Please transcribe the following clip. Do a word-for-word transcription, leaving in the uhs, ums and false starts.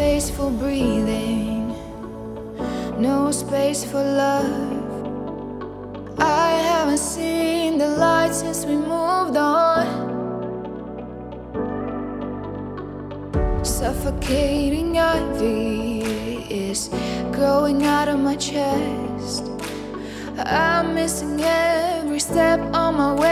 space for breathing, no space for love. I haven't seen the light since we moved on. Suffocating ivy is growing out of my chest. I'm missing every step on my way.